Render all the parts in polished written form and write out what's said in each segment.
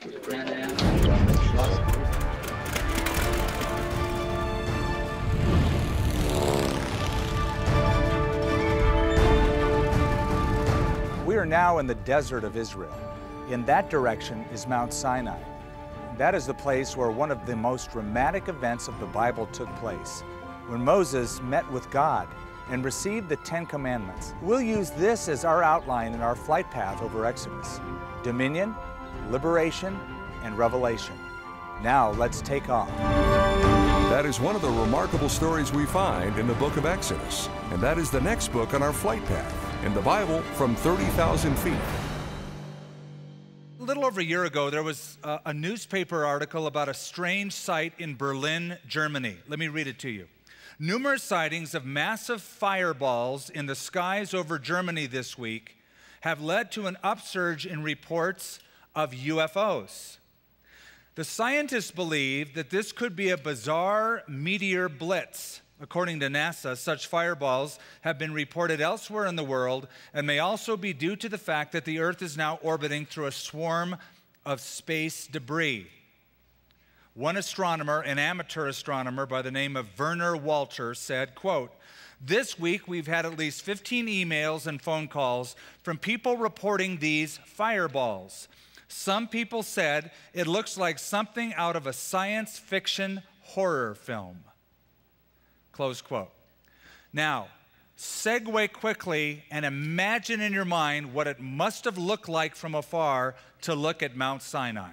We are now in the desert of Israel. In that direction is Mount Sinai. That is the place where one of the most dramatic events of the Bible took place, when Moses met with God and received the Ten Commandments. We'll use this as our outline in our flight path over Exodus: dominion, liberation, and revelation. Now let's take off. That is one of the remarkable stories we find in the book of Exodus, and that is the next book on our flight path in the Bible from 30,000 feet. A little over a year ago, there was a newspaper article about a strange sight in Berlin, Germany. Let me read it to you. Numerous sightings of massive fireballs in the skies over Germany this week have led to an upsurge in reports of UFOs. The scientists believe that this could be a bizarre meteor blitz. According to NASA, such fireballs have been reported elsewhere in the world and may also be due to the fact that the Earth is now orbiting through a swarm of space debris. One astronomer, an amateur astronomer by the name of Werner Walter, said, quote, "This week we've had at least 15 emails and phone calls from people reporting these fireballs. Some people said it looks like something out of a science fiction horror film." Close quote. Now, segue quickly and imagine in your mind what it must have looked like from afar to look at Mount Sinai,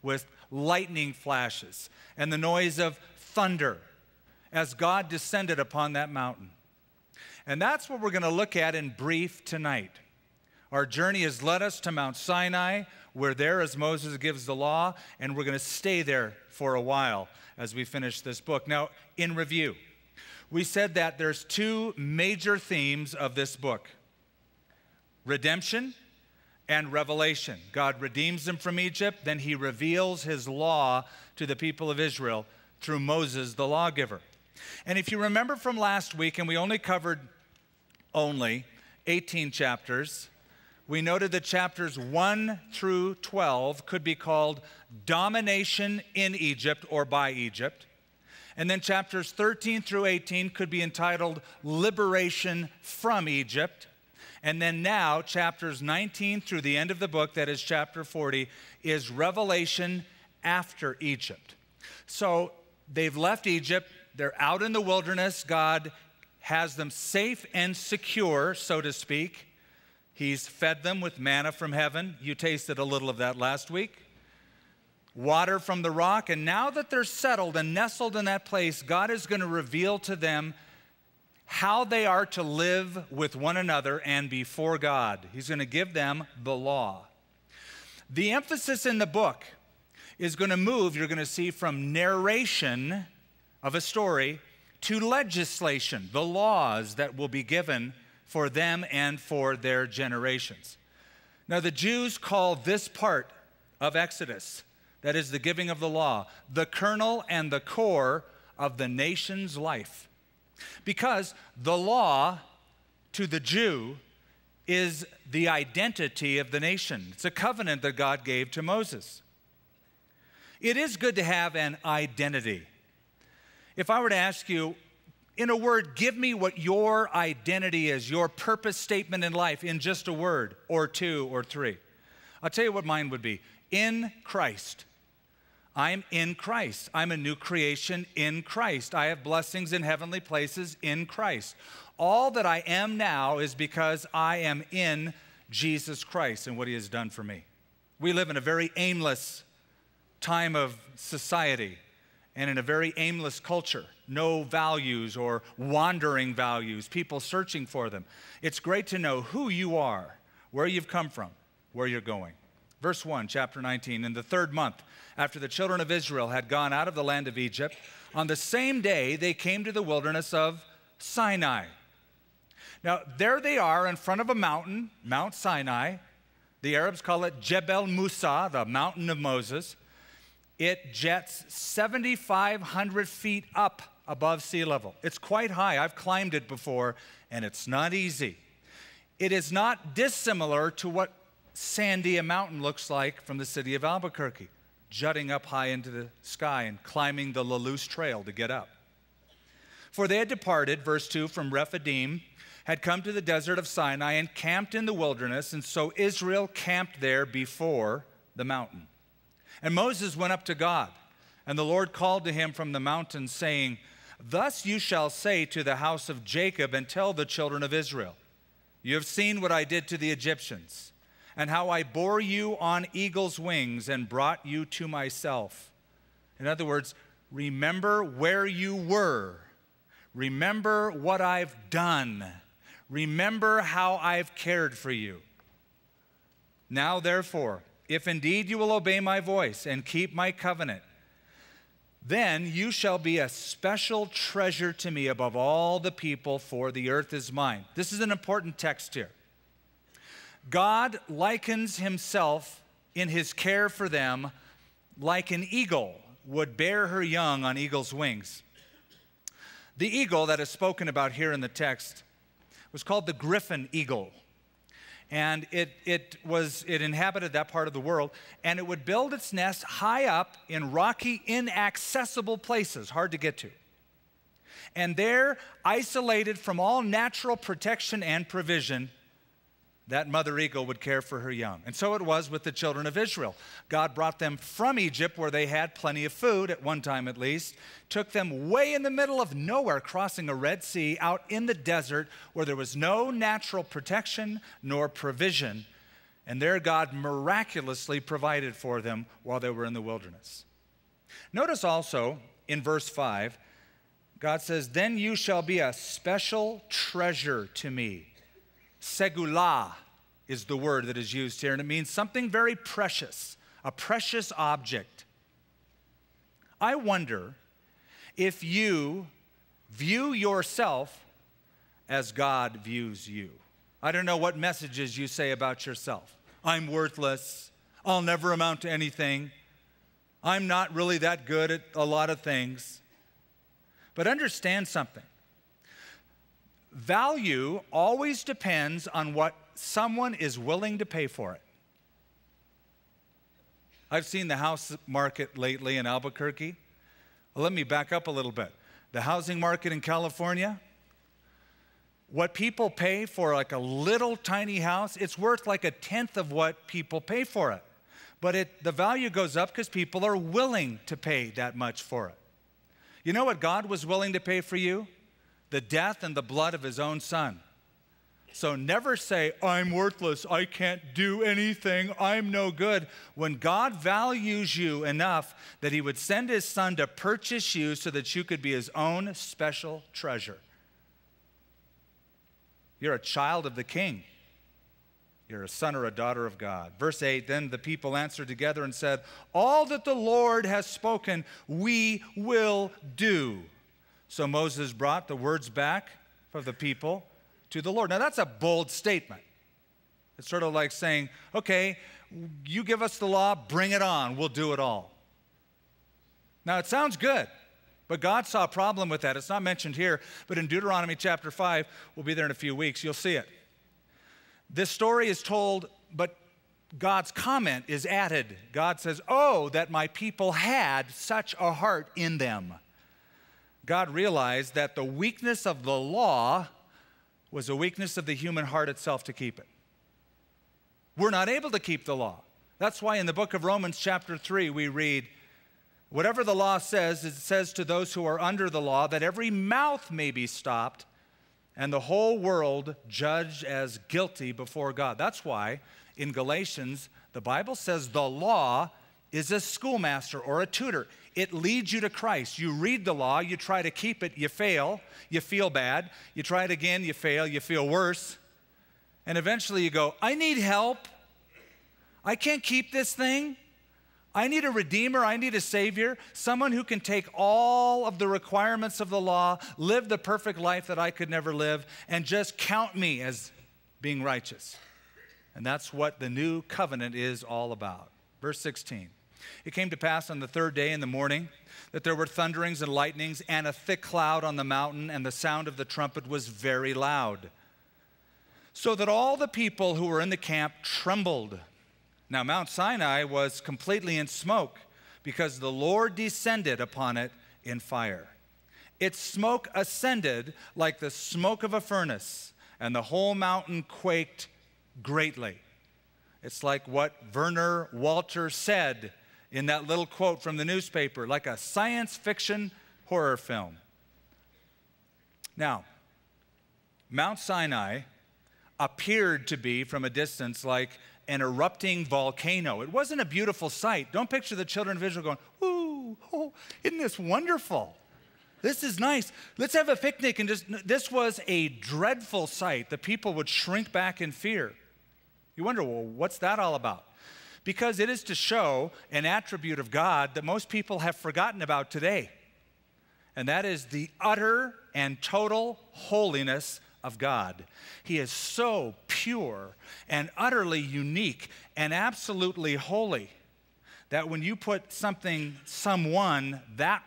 with lightning flashes and the noise of thunder as God descended upon that mountain. And that's what we're going to look at in brief tonight. Our journey has led us to Mount Sinai. We're there as Moses gives the law, and we're going to stay there for a while as we finish this book. Now, in review, we said that there's two major themes of this book: redemption and revelation. God redeems them from Egypt, then he reveals his law to the people of Israel through Moses, the lawgiver. And if you remember from last week, and we only covered 18 chapters, we noted that chapters 1 through 12 could be called domination in Egypt or by Egypt. And then chapters 13 through 18 could be entitled liberation from Egypt. And then now chapters 19 through the end of the book, that is chapter 40, is revelation after Egypt. So they've left Egypt. They're out in the wilderness. God has them safe and secure, so to speak. He's fed them with manna from heaven. You tasted a little of that last week. Water from the rock. And now that they're settled and nestled in that place, God is going to reveal to them how they are to live with one another and before God. He's going to give them the law. The emphasis in the book is going to move, you're going to see, from narration of a story to legislation, the laws that will be given for them and for their generations. Now, the Jews call this part of Exodus, that is the giving of the law, the kernel and the core of the nation's life, because the law to the Jew is the identity of the nation. It's a covenant that God gave to Moses. It is good to have an identity. If I were to ask you, in a word, give me what your identity is, your purpose statement in life, in just a word or two or three, I'll tell you what mine would be: in Christ. I'm in Christ. I'm a new creation in Christ. I have blessings in heavenly places in Christ. All that I am now is because I am in Jesus Christ and what he has done for me. We live in a very aimless time of society and in a very aimless culture. No values or wandering values, people searching for them. It's great to know who you are, where you've come from, where you're going. Verse 1, chapter 19, "In the third month, after the children of Israel had gone out of the land of Egypt, on the same day they came to the wilderness of Sinai." Now, there they are in front of a mountain, Mount Sinai. The Arabs call it Jebel Musa, the mountain of Moses. It jets 7,500 feet up above sea level. It's quite high. I've climbed it before, and it's not easy. It is not dissimilar to what Sandia Mountain looks like from the city of Albuquerque, jutting up high into the sky and climbing the Laloose Trail to get up. For they had departed, verse 2, from Rephidim, had come to the desert of Sinai and camped in the wilderness, and so Israel camped there before the mountain. And Moses went up to God, and the Lord called to him from the mountain, saying, "Thus you shall say to the house of Jacob and tell the children of Israel, you have seen what I did to the Egyptians, and how I bore you on eagle's wings and brought you to myself." In other words, remember where you were. Remember what I've done. Remember how I've cared for you. Now, therefore, if indeed you will obey my voice and keep my covenant, then you shall be a special treasure to me above all the people, for the earth is mine. This is an important text here. God likens himself in his care for them like an eagle would bear her young on eagle's wings. The eagle that is spoken about here in the text was called the griffin eagle. And it inhabited that part of the world, and it would build its nest high up in rocky, inaccessible places, hard to get to. And there, isolated from all natural protection and provision, that mother eagle would care for her young. And so it was with the children of Israel. God brought them from Egypt, where they had plenty of food, at one time at least, took them way in the middle of nowhere, crossing a Red Sea, out in the desert, where there was no natural protection nor provision. And there God miraculously provided for them while they were in the wilderness. Notice also in verse 5, God says, "Then you shall be a special treasure to me." Segula is the word that is used here, and it means something very precious, a precious object. I wonder if you view yourself as God views you. I don't know what messages you say about yourself. I'm worthless. I'll never amount to anything. I'm not really that good at a lot of things. But understand something. Value always depends on what someone is willing to pay for it. I've seen the house market lately in Albuquerque. Well, let me back up a little bit. The housing market in California, what people pay for like a little tiny house, it's worth like 1/10 of what people pay for it. But the value goes up because people are willing to pay that much for it. You know what God was willing to pay for you? The death and the blood of his own son. So never say, I'm worthless, I can't do anything, I'm no good. When God values you enough that he would send his son to purchase you so that you could be his own special treasure. You're a child of the king. You're a son or a daughter of God. Verse 8, then the people answered together and said, all that the Lord has spoken, we will do. So Moses brought the words back of the people to the Lord. Now, that's a bold statement. It's sort of like saying, okay, you give us the law, bring it on, we'll do it all. Now, it sounds good, but God saw a problem with that. It's not mentioned here, but in Deuteronomy chapter 5, we'll be there in a few weeks, you'll see it. This story is told, but God's comment is added. God says, oh, that my people had such a heart in them. God realized that the weakness of the law was a weakness of the human heart itself to keep it. We're not able to keep the law. That's why in the book of Romans chapter 3 we read, whatever the law says, it says to those who are under the law that every mouth may be stopped and the whole world judged as guilty before God. That's why in Galatians the Bible says the law is a schoolmaster or a tutor. It leads you to Christ. You read the law, you try to keep it, you fail, you feel bad, you try it again, you fail, you feel worse, and eventually you go, I need help. I can't keep this thing. I need a redeemer, I need a savior, someone who can take all of the requirements of the law, live the perfect life that I could never live, and just count me as being righteous. And that's what the new covenant is all about. Verse 16. It came to pass on the third day in the morning that there were thunderings and lightnings and a thick cloud on the mountain, and the sound of the trumpet was very loud. so that all the people who were in the camp trembled. Now Mount Sinai was completely in smoke because the Lord descended upon it in fire. Its smoke ascended like the smoke of a furnace, and the whole mountain quaked greatly. It's like what Werner Walter said in that little quote from the newspaper, like a science fiction horror film. Now, Mount Sinai appeared to be from a distance like an erupting volcano. It wasn't a beautiful sight. Don't picture the children of Israel going, "Ooh, oh, isn't this wonderful? This is nice. Let's have a picnic." And just, this was a dreadful sight. The people would shrink back in fear. You wonder, well, what's that all about? Because it is to show an attribute of God that most people have forgotten about today. And that is the utter and total holiness of God. He is so pure and utterly unique and absolutely holy that when you put something, someone, that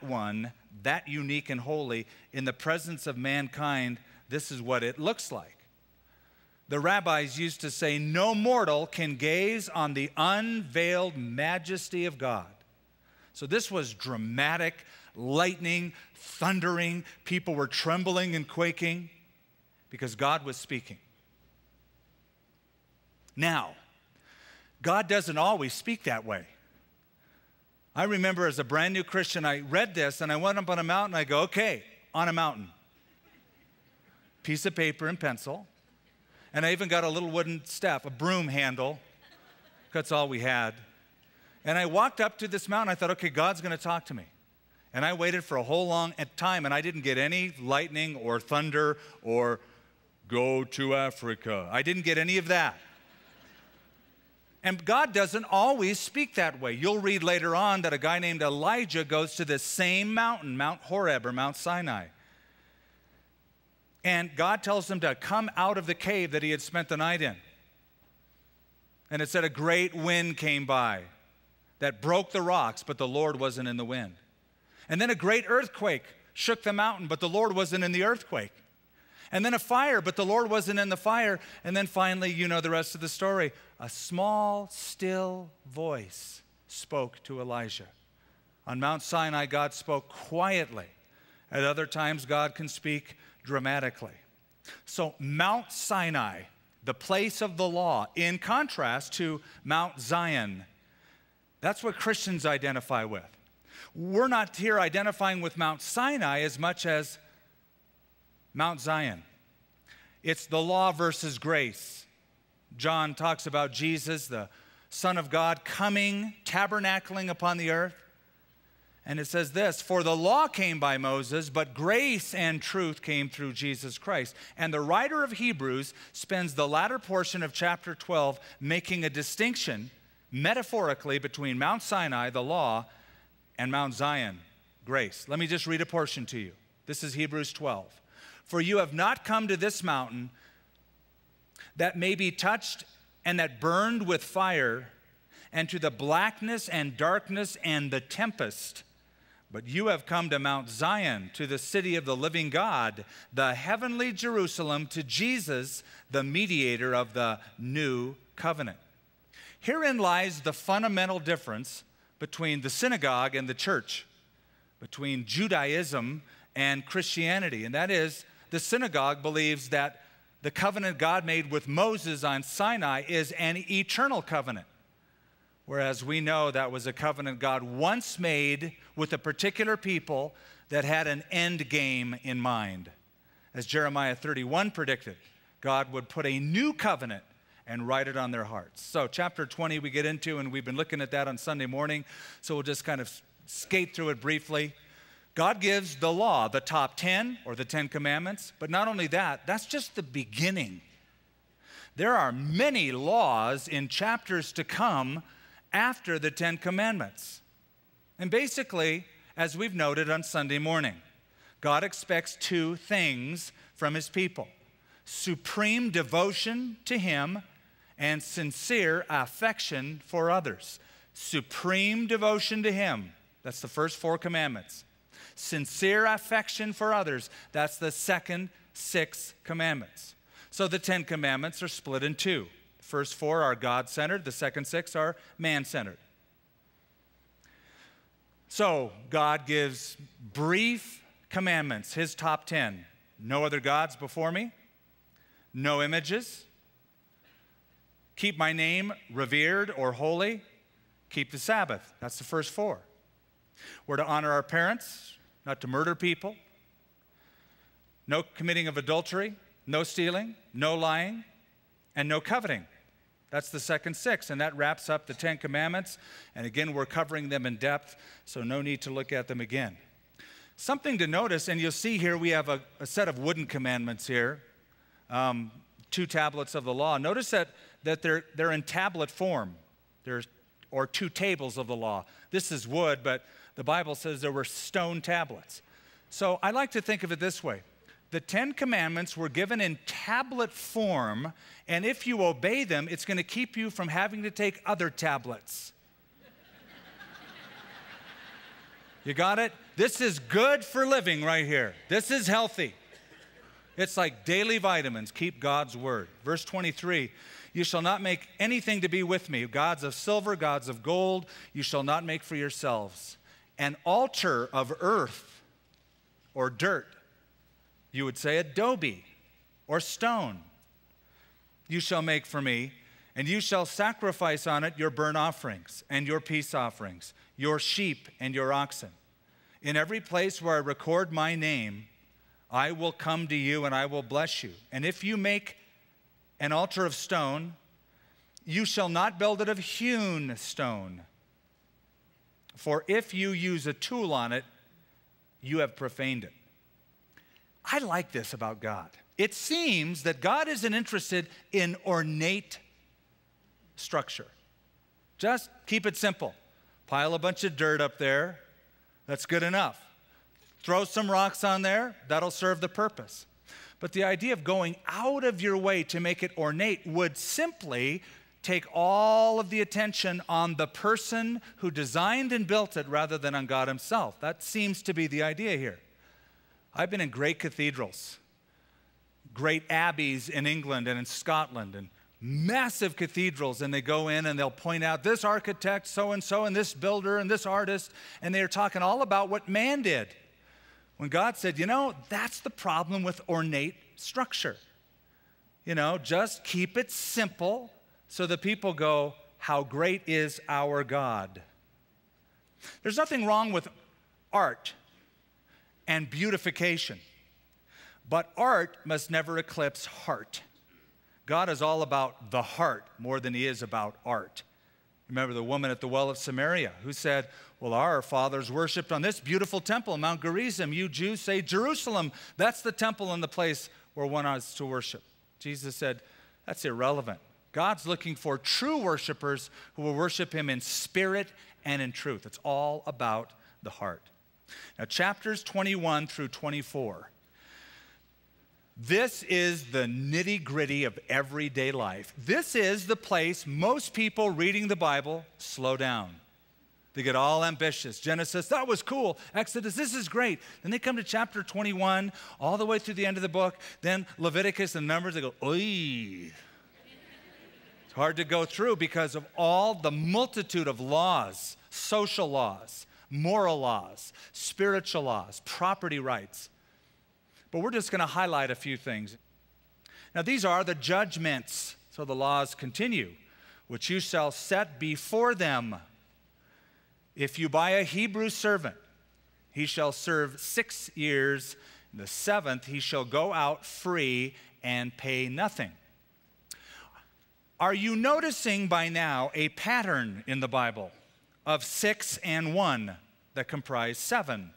unique and holy in the presence of mankind, this is what it looks like. The rabbis used to say, no mortal can gaze on the unveiled majesty of God. So this was dramatic, lightning, thundering. People were trembling and quaking because God was speaking. Now, God doesn't always speak that way. I remember as a brand new Christian, I read this and I went up on a mountain. I go, okay, on a mountain. Piece of paper and pencil. And I even got a little wooden staff, a broom handle. That's all we had. And I walked up to this mountain. I thought, okay, God's going to talk to me. And I waited for a whole long time, and I didn't get any lightning or thunder or go to Africa. I didn't get any of that. And God doesn't always speak that way. You'll read later on that a guy named Elijah goes to this same mountain, Mount Horeb or Mount Sinai. And God tells him to come out of the cave that he had spent the night in. And it said a great wind came by that broke the rocks, but the Lord wasn't in the wind. And then a great earthquake shook the mountain, but the Lord wasn't in the earthquake. And then a fire, but the Lord wasn't in the fire. And then finally, you know the rest of the story. A small, still voice spoke to Elijah. On Mount Sinai, God spoke quietly. At other times, God can speak dramatically. So Mount Sinai, the place of the law, in contrast to Mount Zion, that's what Christians identify with. We're not here identifying with Mount Sinai as much as Mount Zion. It's the law versus grace. John talks about Jesus, the Son of God, coming, tabernacling upon the earth. And it says this, for the law came by Moses, but grace and truth came through Jesus Christ. And the writer of Hebrews spends the latter portion of chapter 12 making a distinction, metaphorically, between Mount Sinai, the law, and Mount Zion, grace. Let me just read a portion to you. This is Hebrews 12. For you have not come to this mountain that may be touched and that burned with fire, and to the blackness and darkness and the tempest, but you have come to Mount Zion, to the city of the living God, the heavenly Jerusalem, to Jesus, the mediator of the new covenant. Herein lies the fundamental difference between the synagogue and the church, between Judaism and Christianity. And that is, the synagogue believes that the covenant God made with Moses on Sinai is an eternal covenant, whereas we know that was a covenant God once made with a particular people that had an end game in mind. As Jeremiah 31 predicted, God would put a new covenant and write it on their hearts. So chapter 20 we get into, and we've been looking at that on Sunday morning, so we'll just kind of skate through it briefly. God gives the law, the top 10 or the 10 commandments, but not only that, that's just the beginning. There are many laws in chapters to come after the 10 commandments. And basically, as we've noted on Sunday morning, God expects two things from his people: supreme devotion to him and sincere affection for others. Supreme devotion to him, that's the first four commandments. Sincere affection for others, that's the second six commandments. So the Ten Commandments are split in two. The first four are God-centered. The second six are man-centered. So God gives brief commandments, his top 10. No other gods before me. No images. Keep my name revered or holy. Keep the Sabbath. That's the first four. We're to honor our parents, not to murder people. No committing of adultery, no stealing, no lying, and no coveting. That's the second six, and that wraps up the Ten Commandments. And again, we're covering them in depth, so no need to look at them again. Something to notice, and you'll see here we have a set of wooden commandments here, two tablets of the law. Notice that they're in tablet form. There's or two tables of the law. This is wood, but the Bible says there were stone tablets. So I like to think of it this way. The Ten Commandments were given in tablet form, and if you obey them, it's going to keep you from having to take other tablets. You got it? This is good for living right here. This is healthy. It's like daily vitamins. Keep God's word. Verse 23, you shall not make anything to be with me, gods of silver, gods of gold, you shall not make for yourselves. An altar of earth or dirt, you would say adobe or stone, you shall make for me, and you shall sacrifice on it your burnt offerings and your peace offerings, your sheep and your oxen. In every place where I record my name, I will come to you and I will bless you. And if you make an altar of stone, you shall not build it of hewn stone. For if you use a tool on it, you have profaned it. I like this about God. It seems that God isn't interested in ornate structure. Just keep it simple. Pile a bunch of dirt up there. That's good enough. Throw some rocks on there. That'll serve the purpose. But the idea of going out of your way to make it ornate would simply take all of the attention on the person who designed and built it rather than on God himself. That seems to be the idea here. I've been in great cathedrals, great abbeys in England and in Scotland, and massive cathedrals, and they go in and they'll point out this architect, so-and-so, and this builder, and this artist, and they're talking all about what man did. When God said, you know, that's the problem with ornate structure. You know, just keep it simple so the people go, how great is our God. There's nothing wrong with art and beautification. But art must never eclipse heart. God is all about the heart more than he is about art. Remember the woman at the well of Samaria who said, well, our fathers worshipped on this beautiful temple, Mount Gerizim. You Jews say Jerusalem. That's the temple and the place where one is to worship. Jesus said, that's irrelevant. God's looking for true worshipers who will worship him in spirit and in truth. It's all about the heart. Now, chapters 21 through 24. This is the nitty-gritty of everyday life. This is the place most people reading the Bible slow down. They get all ambitious. Genesis, that was cool. Exodus, this is great. Then they come to chapter 21, all the way through the end of the book. Then Leviticus and Numbers, they go, oy. It's hard to go through because of all the multitude of laws, social laws, moral laws, spiritual laws, property rights. But we're just going to highlight a few things. Now, these are the judgments. So the laws continue, which you shall set before them. If you buy a Hebrew servant, he shall serve 6 years. In the seventh, he shall go out free and pay nothing. Are you noticing by now a pattern in the Bible of 6 and 1 that comprise 7?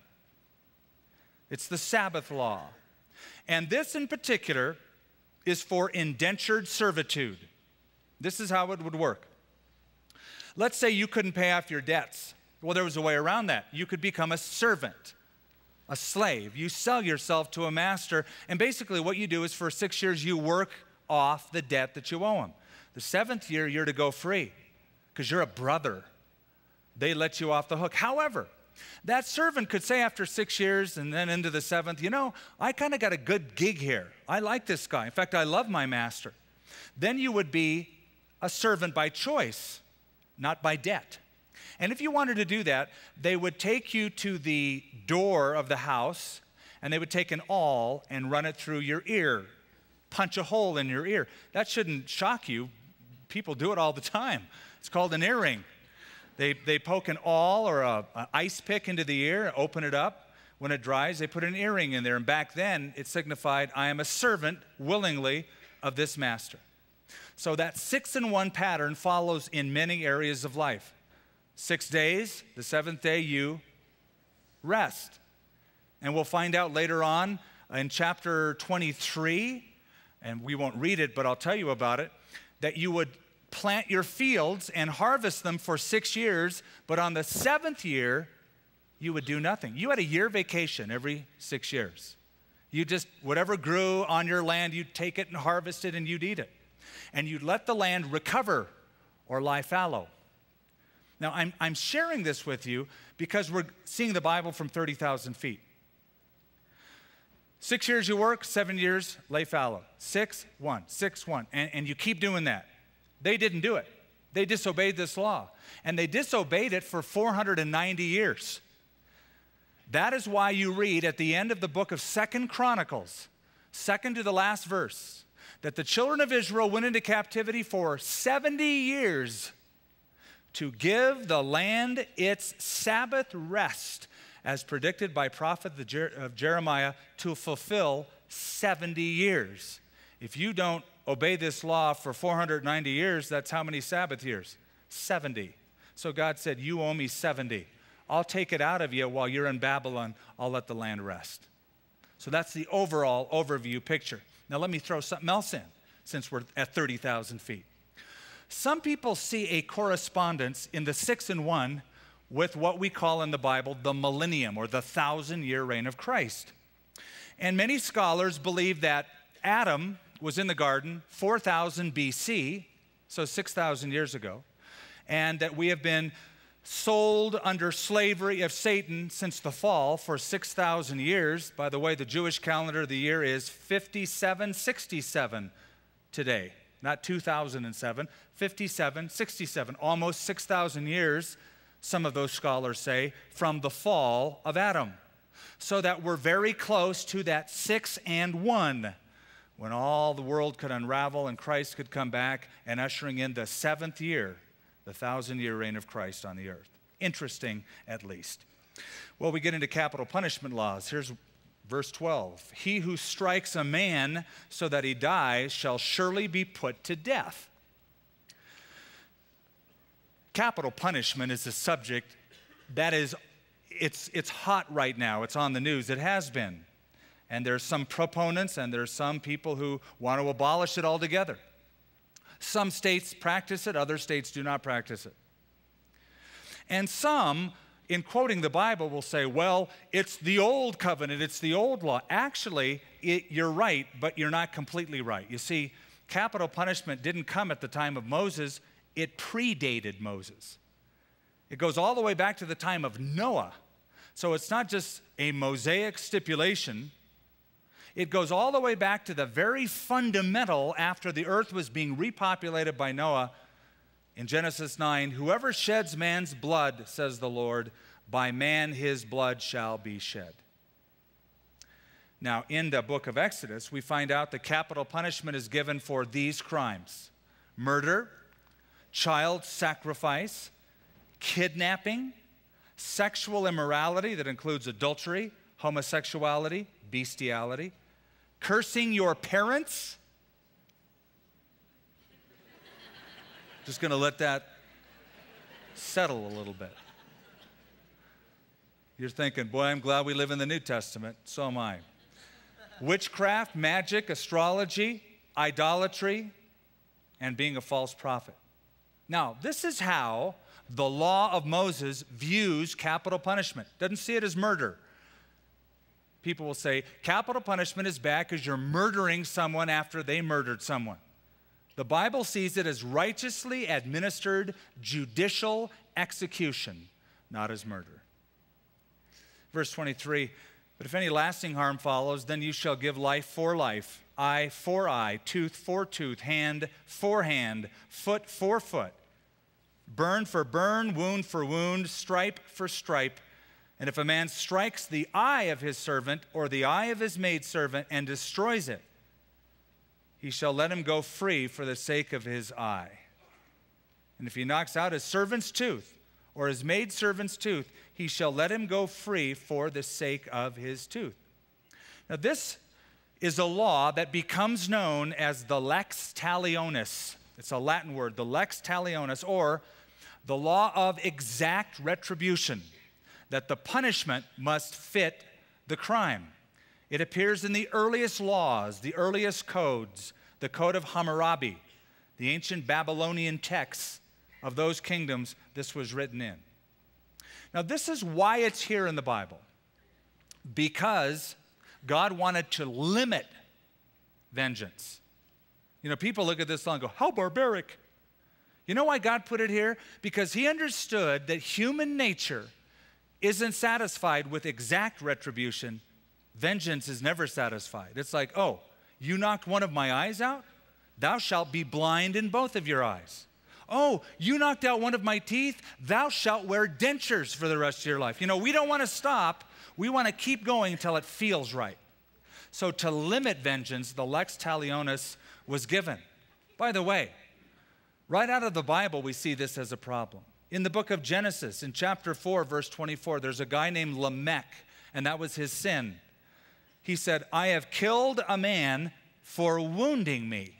It's the Sabbath law. And this in particular is for indentured servitude. This is how it would work. Let's say you couldn't pay off your debts. Well, there was a way around that. You could become a servant, a slave. You sell yourself to a master, and basically what you do is for 6 years you work off the debt that you owe him. The seventh year, you're to go free because you're a brother. They let you off the hook. However, That servant could say after 6 years and then into the seventh, you know, I kind of got a good gig here. I like this guy. In fact, I love my master. Then you would be a servant by choice, not by debt. And if you wanted to do that, they would take you to the door of the house and they would take an awl and run it through your ear, punch a hole in your ear. That shouldn't shock you. People do it all the time. It's called an earring. They poke an awl or an ice pick into the ear, open it up. When it dries, they put an earring in there. And back then, it signified, I am a servant willingly of this master. So that 6-in-1 pattern follows in many areas of life. 6 days, the seventh day you rest. And we'll find out later on in chapter 23, and we won't read it, but I'll tell you about it, that you would plant your fields and harvest them for 6 years, but on the seventh year, you would do nothing. You had a year vacation every 6 years. You just, whatever grew on your land, you'd take it and harvest it and you'd eat it. And you'd let the land recover or lie fallow. Now, I'm sharing this with you because we're seeing the Bible from 30,000 feet. 6 years you work, 7 years lay fallow. 6, 1, 6, 1. And you keep doing that. They didn't do it. They disobeyed this law. And they disobeyed it for 490 years. That is why you read at the end of the book of 2nd Chronicles, second to the last verse, that the children of Israel went into captivity for 70 years to give the land its Sabbath rest, as predicted by prophet of Jeremiah, to fulfill 70 years. If you don't obey this law for 490 years, that's how many Sabbath years? 70. So God said, you owe me 70. I'll take it out of you while you're in Babylon. I'll let the land rest. So that's the overall overview picture. Now let me throw something else in, since we're at 30,000 feet. Some people see a correspondence in the 6-in-1 with what we call in the Bible the millennium, or the 1,000-year reign of Christ. And many scholars believe that Adam was in the garden 4,000 BC, so 6,000 years ago, and that we have been sold under slavery of Satan since the fall for 6,000 years. By the way, the Jewish calendar of the year is 5767 today, not 2007, 5767, almost 6,000 years, some of those scholars say, from the fall of Adam. So that we're very close to that 6-in-1, when all the world could unravel and Christ could come back, and ushering in the 7th year, the 1,000-year reign of Christ on the earth. Interesting, at least. Well, we get into capital punishment laws. Here's verse 12. He who strikes a man so that he dies shall surely be put to death. Capital punishment is a subject that is, it's hot right now. It's on the news. It has been. And there's some proponents and there's some people who want to abolish it altogether. Some states practice it, other states do not practice it. And some, in quoting the Bible, will say, well, it's the old covenant, it's the old law. Actually, you're right, but you're not completely right. You see, capital punishment didn't come at the time of Moses, it predated Moses. It goes all the way back to the time of Noah. So it's not just a Mosaic stipulation. It goes all the way back to the very fundamental after the earth was being repopulated by Noah. In Genesis 9, whoever sheds man's blood, says the Lord, by man his blood shall be shed. Now, in the book of Exodus, we find out the capital punishment is given for these crimes: murder, child sacrifice, kidnapping, sexual immorality that includes adultery, homosexuality, bestiality, cursing your parents. Just going to let that settle a little bit. You're thinking, boy, I'm glad we live in the New Testament. So am I. Witchcraft, magic, astrology, idolatry, and being a false prophet. Now, this is how the law of Moses views capital punishment. Doesn't see it as murder. People will say, capital punishment is bad because you're murdering someone after they murdered someone. The Bible sees it as righteously administered judicial execution, not as murder. Verse 23, but if any lasting harm follows, then you shall give life, eye for eye, tooth for tooth, hand for hand, foot for foot, burn for burn, wound for wound, stripe for stripe. And if a man strikes the eye of his servant or the eye of his maidservant and destroys it, he shall let him go free for the sake of his eye. And if he knocks out his servant's tooth or his maidservant's tooth, he shall let him go free for the sake of his tooth. Now this is a law that becomes known as the lex talionis. It's a Latin word, the lex talionis, or the law of exact retribution, that the punishment must fit the crime. It appears in the earliest laws, the earliest codes, the Code of Hammurabi, the ancient Babylonian texts of those kingdoms. This was written in. Now, this is why it's here in the Bible, because God wanted to limit vengeance. You know, people look at this law and go, how barbaric. You know why God put it here? Because he understood that human nature isn't satisfied with exact retribution. Vengeance is never satisfied. It's like, oh, you knocked one of my eyes out? Thou shalt be blind in both of your eyes. Oh, you knocked out one of my teeth? Thou shalt wear dentures for the rest of your life. You know, we don't want to stop. We want to keep going until it feels right. So to limit vengeance, the lex talionis was given. By the way, right out of the Bible, we see this as a problem. In the book of Genesis, in chapter 4, verse 24, there's a guy named Lamech, and that was his sin. He said, I have killed a man for wounding me,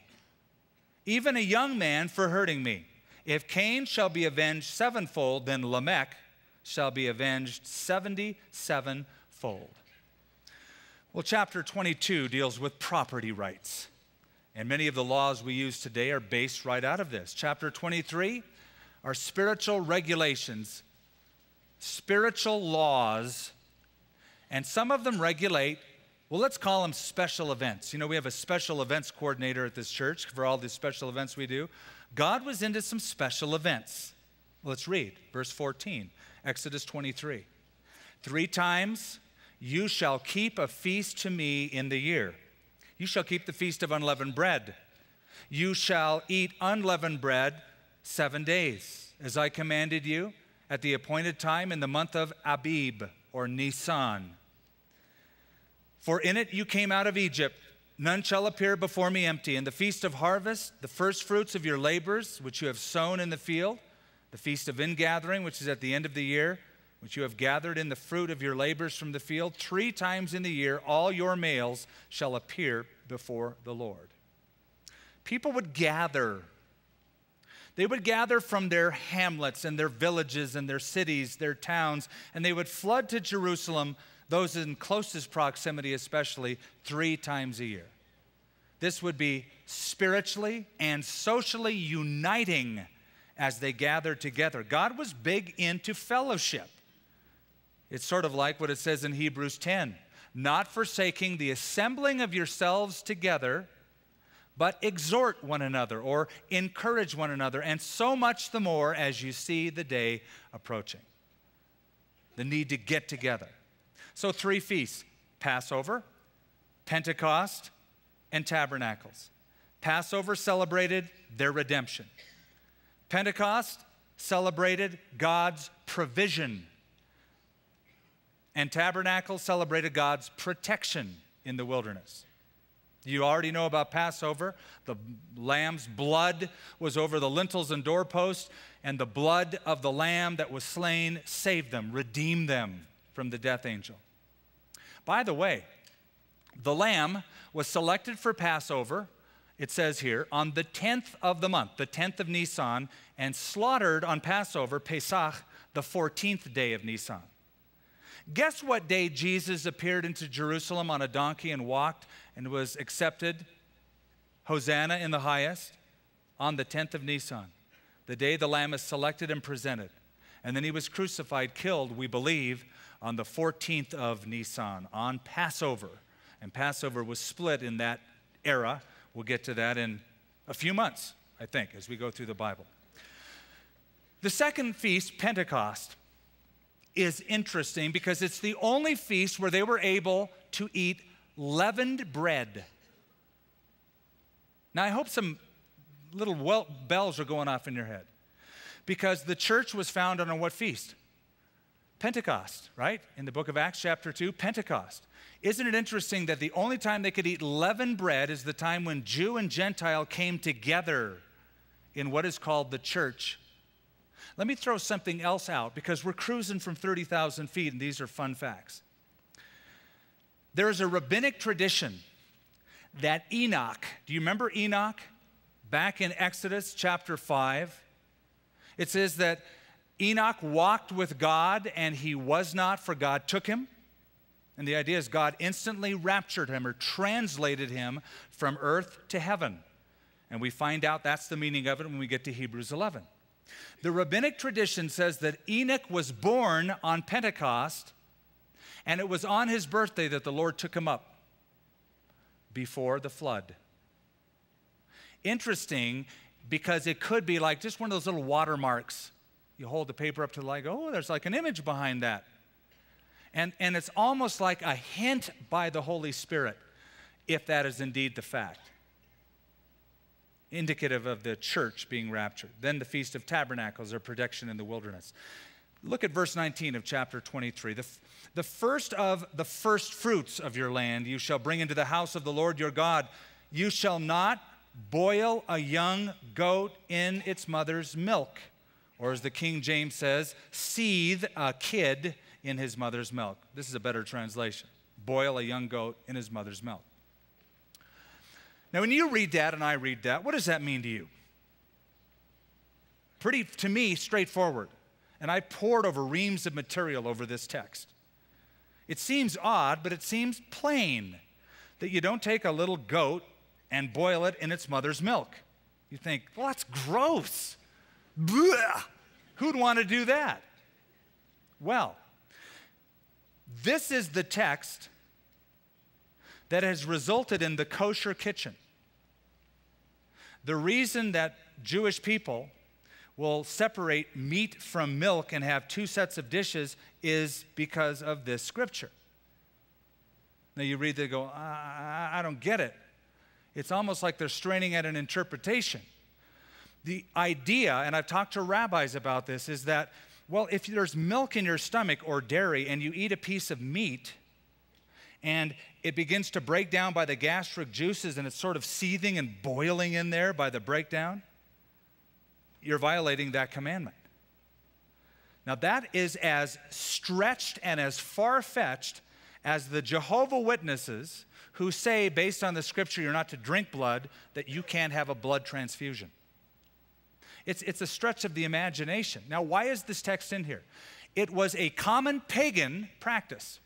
even a young man for hurting me. If Cain shall be avenged sevenfold, then Lamech shall be avenged 77-fold. Well, chapter 22 deals with property rights, and many of the laws we use today are based right out of this. Chapter 23 are spiritual regulations, spiritual laws, and some of them regulate, well, let's call them special events. You know, we have a special events coordinator at this church for all the special events we do. God was into some special events. Let's read verse 14, Exodus 23. 3 times you shall keep a feast to me in the year. You shall keep the feast of unleavened bread. You shall eat unleavened bread 7 days, as I commanded you, at the appointed time in the month of Abib, or Nisan. For in it you came out of Egypt. None shall appear before me empty. And the feast of harvest, the first fruits of your labors, which you have sown in the field, the feast of ingathering, which is at the end of the year, which you have gathered in the fruit of your labors from the field, 3 times in the year all your males shall appear before the Lord. People would gather. They would gather from their hamlets and their villages and their cities, their towns, and they would flood to Jerusalem, those in closest proximity especially, 3 times a year. This would be spiritually and socially uniting as they gathered together. God was big into fellowship. It's sort of like what it says in Hebrews 10, not forsaking the assembling of yourselves together, but exhort one another, or encourage one another, and so much the more as you see the day approaching. The need to get together. So 3 feasts, Passover, Pentecost, and Tabernacles. Passover celebrated their redemption. Pentecost celebrated God's provision. And Tabernacles celebrated God's protection in the wilderness. You already know about Passover. The lamb's blood was over the lintels and doorposts, and the blood of the lamb that was slain saved them, redeemed them from the death angel. By the way, the lamb was selected for Passover, it says here, on the 10th of the month, the 10th of Nisan, and slaughtered on Passover, Pesach, the 14th day of Nisan. Guess what day Jesus appeared into Jerusalem on a donkey and walked and was accepted? Hosanna in the highest, on the 10th of Nisan, the day the lamb is selected and presented. And then he was crucified, killed, we believe, on the 14th of Nisan, on Passover. And Passover was split in that era. We'll get to that in a few months, I think, as we go through the Bible. The second feast, Pentecost, is interesting because it's the only feast where they were able to eat leavened bread. Now, I hope some little bells are going off in your head, because the church was founded on what feast? Pentecost, right? In the book of Acts chapter 2, Pentecost. Isn't it interesting that the only time they could eat leavened bread is the time when Jew and Gentile came together in what is called the church? Let me throw something else out, because we're cruising from 30,000 feet and these are fun facts. There is a rabbinic tradition that Enoch, do you remember Enoch? Back in Exodus chapter 5, it says that Enoch walked with God and he was not, for God took him. And the idea is God instantly raptured him or translated him from earth to heaven. And we find out that's the meaning of it when we get to Hebrews 11. The rabbinic tradition says that Enoch was born on Pentecost, and it was on his birthday that the Lord took him up before the flood. Interesting, because it could be like just one of those little watermarks. You hold the paper up to the light, oh, there's like an image behind that. And it's almost like a hint by the Holy Spirit, if that is indeed the fact. Indicative of the church being raptured. Then the Feast of Tabernacles, or protection in the wilderness. Look at verse 19 of chapter 23. The first of the first fruits of your land you shall bring into the house of the Lord your God. You shall not boil a young goat in its mother's milk. Or as the King James says, seethe a kid in his mother's milk. This is a better translation. Boil a young goat in his mother's milk. Now, when you read that and I read that, what does that mean to you? Pretty, to me, straightforward. And I pored over reams of material over this text. It seems odd, but it seems plain that you don't take a little goat and boil it in its mother's milk. You think, well, that's gross. Blech. Who'd want to do that? Well, this is the text that has resulted in the kosher kitchen. The reason that Jewish people will separate meat from milk and have two sets of dishes is because of this scripture. Now you read, they go, I don't get it. It's almost like they're straining at an interpretation. The idea, and I've talked to rabbis about this, is that, well, if there's milk in your stomach or dairy and you eat a piece of meat, and it begins to break down by the gastric juices and it's sort of seething and boiling in there by the breakdown, you're violating that commandment. Now that is as stretched and as far-fetched as the Jehovah's Witnesses who say, based on the scripture, you're not to drink blood, that you can't have a blood transfusion. It's a stretch of the imagination. Now, why is this text in here? It was a common pagan practice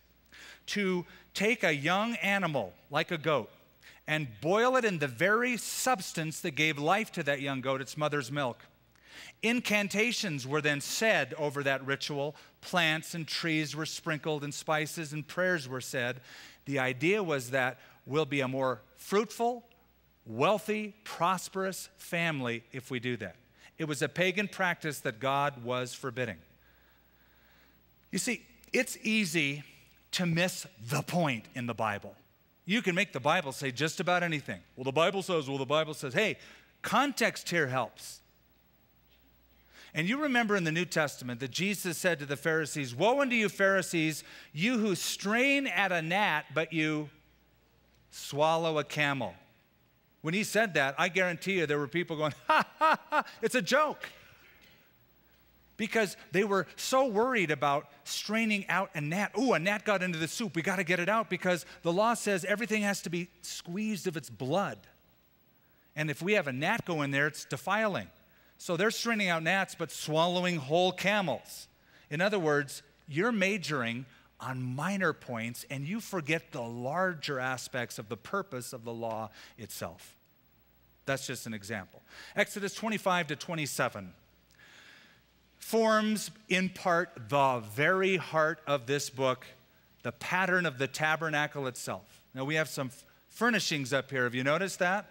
to take a young animal, like a goat, and boil it in the very substance that gave life to that young goat, its mother's milk. Incantations were then said over that ritual. Plants and trees were sprinkled and spices and prayers were said. The idea was that we'll be a more fruitful, wealthy, prosperous family if we do that. It was a pagan practice that God was forbidding. You see, it's easy to miss the point in the Bible. You can make the Bible say just about anything. Well, the Bible says, hey, context here helps. And you remember in the New Testament that Jesus said to the Pharisees, woe unto you Pharisees, you who strain at a gnat, but you swallow a camel. When he said that, I guarantee you there were people going, ha, ha, ha, it's a joke. Because they were so worried about straining out a gnat. Ooh, a gnat got into the soup. We got to get it out because the law says everything has to be squeezed of its blood. And if we have a gnat go in there, it's defiling. So they're straining out gnats but swallowing whole camels. In other words, you're majoring on minor points and you forget the larger aspects of the purpose of the law itself. That's just an example. Exodus 25 to 27. Forms in part the very heart of this book, the pattern of the tabernacle itself. Now we have some furnishings up here. Have you noticed that?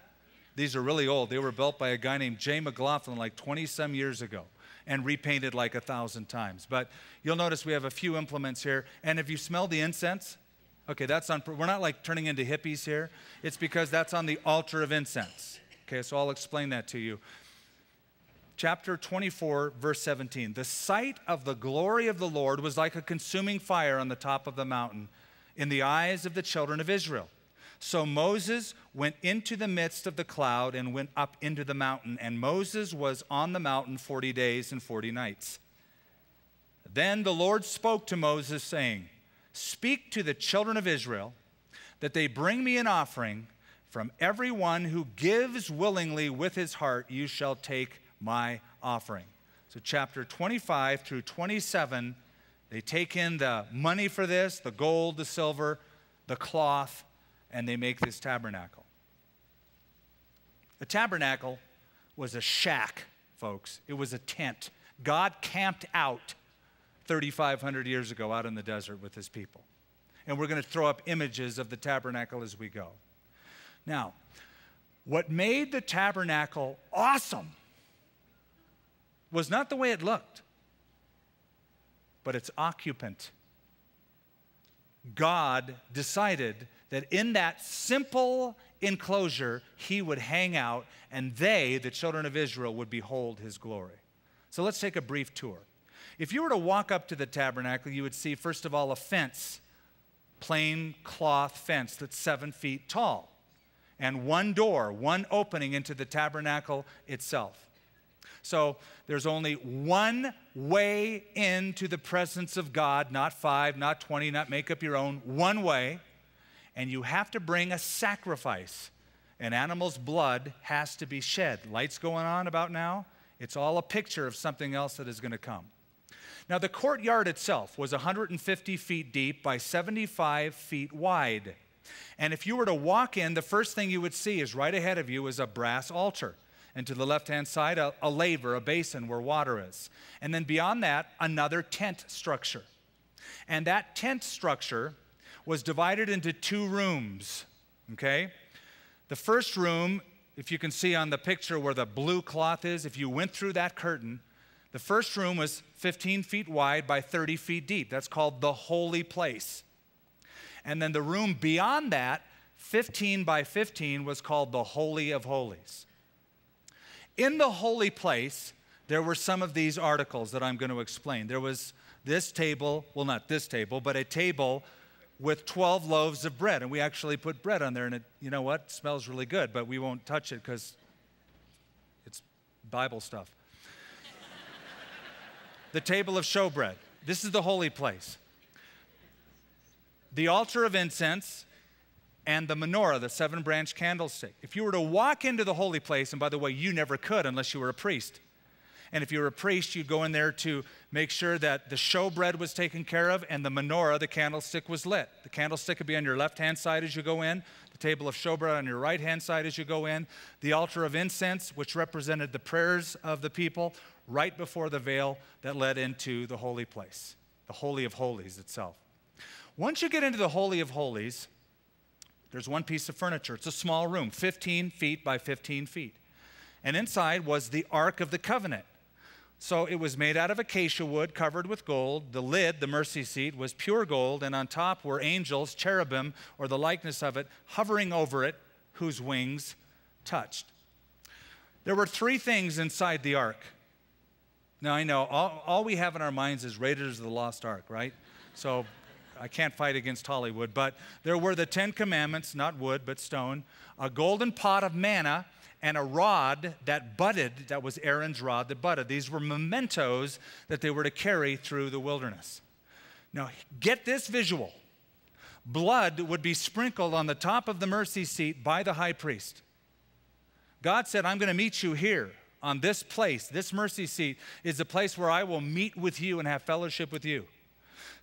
These are really old. They were built by a guy named Jay McLaughlin like 20-some years ago. and repainted like 1,000 times. But you'll notice we have a few implements here. And if you smell the incense, okay, that's on, we're not like turning into hippies here. It's because that's on the altar of incense. Okay, so I'll explain that to you. Chapter 24, verse 17. The sight of the glory of the Lord was like a consuming fire on the top of the mountain in the eyes of the children of Israel. So Moses went into the midst of the cloud and went up into the mountain. And Moses was on the mountain 40 days and 40 nights. Then the Lord spoke to Moses, saying, "Speak to the children of Israel that they bring me an offering. From everyone who gives willingly with his heart, you shall take my offering." So chapter 25 through 27, they take in the money for this, the gold, the silver, the cloth, and they make this tabernacle. The tabernacle was a shack, folks. It was a tent. God camped out 3,500 years ago out in the desert with his people. And we're going to throw up images of the tabernacle as we go. Now, what made the tabernacle awesome was not the way it looked, but its occupant. God decided that in that simple enclosure, he would hang out, and they, the children of Israel, would behold his glory. So let's take a brief tour. If you were to walk up to the tabernacle, you would see, first of all, a fence, plain cloth fence that's 7 feet tall, and one door, one opening into the tabernacle itself. So there's only one way into the presence of God, not 5, not 20, not make up your own, one way. And you have to bring a sacrifice. An animal's blood has to be shed. Lights going on about now? It's all a picture of something else that is going to come. Now the courtyard itself was 150 feet deep by 75 feet wide. And if you were to walk in, the first thing you would see is right ahead of you is a brass altar. And to the left-hand side, a laver, a basin where water is. And then beyond that, another tent structure. And that tent structure was divided into 2 rooms, okay? The first room, if you can see on the picture where the blue cloth is, if you went through that curtain, the first room was 15 feet wide by 30 feet deep. That's called the holy place. And then the room beyond that, 15 by 15, was called the Holy of Holies. In the holy place, there were some of these articles that I'm going to explain. There was this table, well, not this table, but a table with 12 loaves of bread. And we actually put bread on there, and it, you know what? It smells really good, but we won't touch it because it's Bible stuff. The table of showbread. This is the holy place. The altar of incense, and the menorah, the 7-branch candlestick. If you were to walk into the holy place, and by the way, you never could unless you were a priest. And if you were a priest, you'd go in there to make sure that the showbread was taken care of and the menorah, the candlestick, was lit. The candlestick would be on your left-hand side as you go in, the table of showbread on your right-hand side as you go in, the altar of incense, which represented the prayers of the people, right before the veil that led into the holy place, the Holy of Holies itself. Once you get into the Holy of Holies, there's one piece of furniture. It's a small room, 15 feet by 15 feet. And inside was the Ark of the Covenant. So it was made out of acacia wood covered with gold. The lid, the mercy seat, was pure gold. And on top were angels, cherubim, or the likeness of it, hovering over it, whose wings touched. There were 3 things inside the Ark. Now, I know, all we have in our minds is Raiders of the Lost Ark, right? So I can't fight against Hollywood, but there were the 10 Commandments, not wood, but stone, a golden pot of manna, and a rod that budded, that was Aaron's rod that budded. These were mementos that they were to carry through the wilderness. Now, get this visual. Blood would be sprinkled on the top of the mercy seat by the high priest. God said, "I'm going to meet you here on this place. This mercy seat is the place where I will meet with you and have fellowship with you."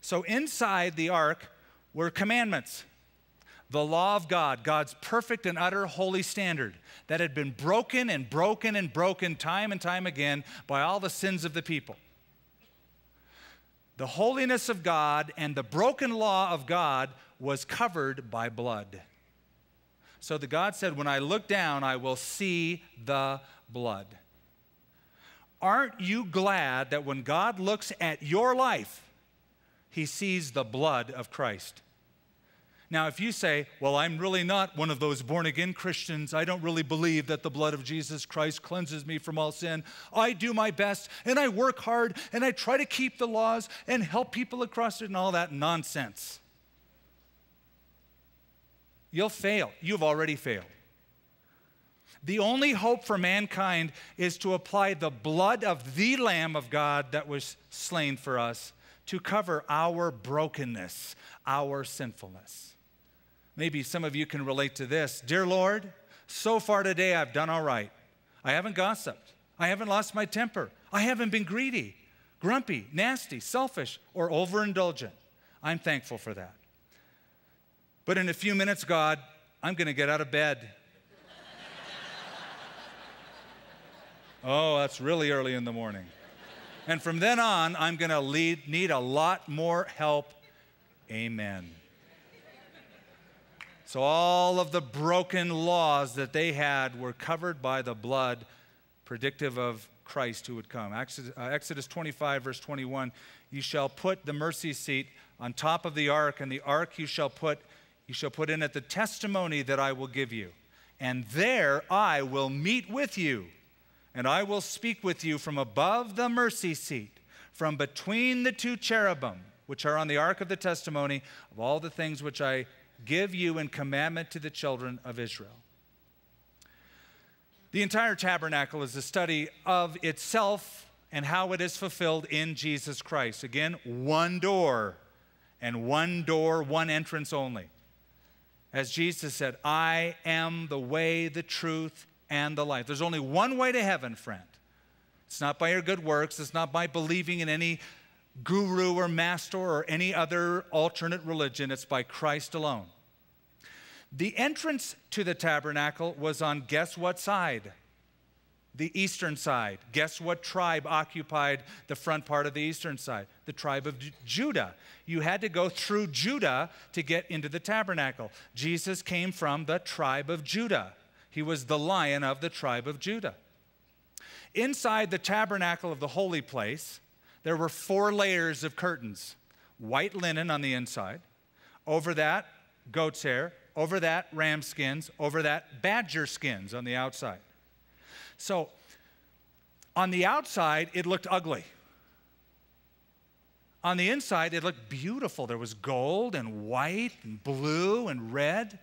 So inside the ark were commandments, the law of God, God's perfect and utter holy standard that had been broken and broken and broken time and time again by all the sins of the people. The holiness of God and the broken law of God was covered by blood. So the God said, "When I look down, I will see the blood." Aren't you glad that when God looks at your life, he sees the blood of Christ? Now, if you say, well, I'm really not one of those born-again Christians. I don't really believe that the blood of Jesus Christ cleanses me from all sin. I do my best, and I work hard, and I try to keep the laws and help people across it and all that nonsense. You'll fail. You've already failed. The only hope for mankind is to apply the blood of the Lamb of God that was slain for us to cover our brokenness, our sinfulness. Maybe some of you can relate to this. Dear Lord, so far today I've done all right. I haven't gossiped. I haven't lost my temper. I haven't been greedy, grumpy, nasty, selfish, or overindulgent. I'm thankful for that. But in a few minutes, God, I'm going to get out of bed. Oh, that's really early in the morning. And from then on, I'm going to need a lot more help. Amen. So all of the broken laws that they had were covered by the blood predictive of Christ who would come. Exodus 25, verse 21, you shall put the mercy seat on top of the ark, and the ark you shall put in it the testimony that I will give you. And there I will meet with you, and I will speak with you from above the mercy seat, from between the two cherubim, which are on the ark of the testimony of all the things which I give you in commandment to the children of Israel. The entire tabernacle is a study of itself and how it is fulfilled in Jesus Christ. Again, one door and one door, one entrance only. As Jesus said, I am the way, the truth, and the life. There's only one way to heaven, friend. It's not by your good works. It's not by believing in any guru or master or any other alternate religion. It's by Christ alone. The entrance to the tabernacle was on guess what side? The eastern side. Guess what tribe occupied the front part of the eastern side? The tribe of Judah. You had to go through Judah to get into the tabernacle. Jesus came from the tribe of Judah. He was the Lion of the tribe of Judah. Inside the tabernacle of the holy place, there were four layers of curtains. White linen on the inside. Over that, goat's hair. Over that, ram skins. Over that, badger skins on the outside. So, on the outside, it looked ugly. On the inside, it looked beautiful. There was gold and white and blue and red.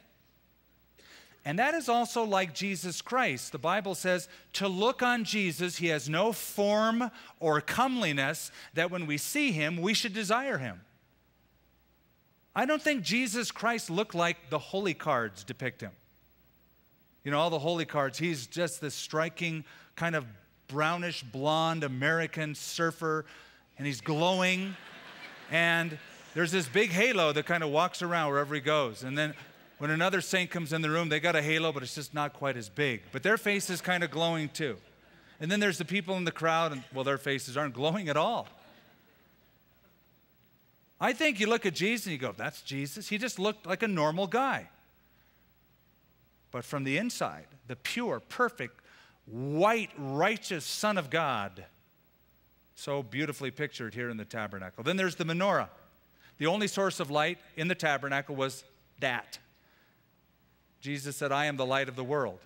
And that is also like Jesus Christ. The Bible says, to look on Jesus, he has no form or comeliness that when we see him, we should desire him. I don't think Jesus Christ looked like the holy cards depict him. You know, all the holy cards, he's just this striking kind of brownish blonde American surfer, and he's glowing. And there's this big halo that kind of walks around wherever he goes. And then when another saint comes in the room, they got a halo, but it's just not quite as big. But their face is kind of glowing too. And then there's the people in the crowd, and well, their faces aren't glowing at all. I think you look at Jesus and you go, that's Jesus. He just looked like a normal guy. But from the inside, the pure, perfect, white, righteous Son of God, so beautifully pictured here in the tabernacle. Then there's the menorah. The only source of light in the tabernacle was that. Jesus said, I am the light of the world.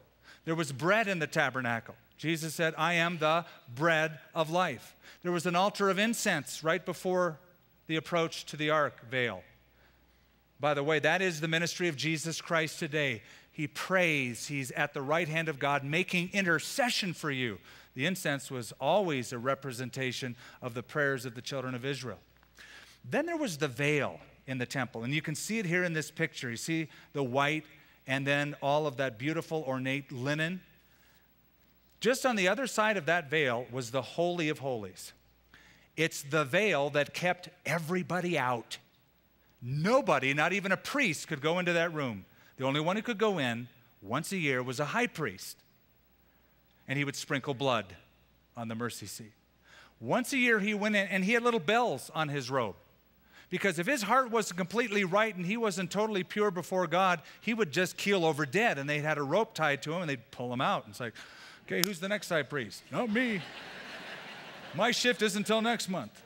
There was bread in the tabernacle. Jesus said, I am the bread of life. There was an altar of incense right before the approach to the ark veil. By the way, that is the ministry of Jesus Christ today. He prays. He's at the right hand of God making intercession for you. The incense was always a representation of the prayers of the children of Israel. Then there was the veil in the temple, and you can see it here in this picture. You see the white and then all of that beautiful ornate linen. Just on the other side of that veil was the Holy of Holies. It's the veil that kept everybody out. Nobody, not even a priest, could go into that room. The only one who could go in once a year was a high priest, and he would sprinkle blood on the mercy seat. Once a year he went in, and he had little bells on his robe. Because if his heart wasn't completely right and he wasn't totally pure before God, he would just keel over dead, and they had a rope tied to him, and they'd pull him out. And it's like, okay, who's the next high priest? Not me. My shift isn't until next month.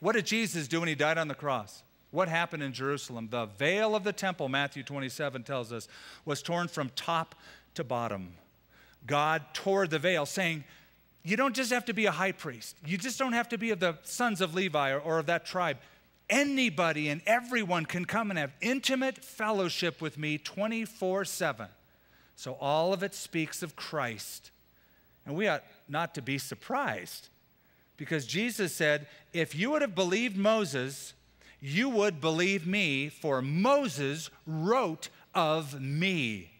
What did Jesus do when he died on the cross? What happened in Jerusalem? The veil of the temple, Matthew 27 tells us, was torn from top to bottom. God tore the veil, saying, you don't just have to be a high priest. You just don't have to be of the sons of Levi or of that tribe. Anybody and everyone can come and have intimate fellowship with me 24/7. So all of it speaks of Christ. And we ought not to be surprised, because Jesus said, if you would have believed Moses, you would believe me, for Moses wrote of me.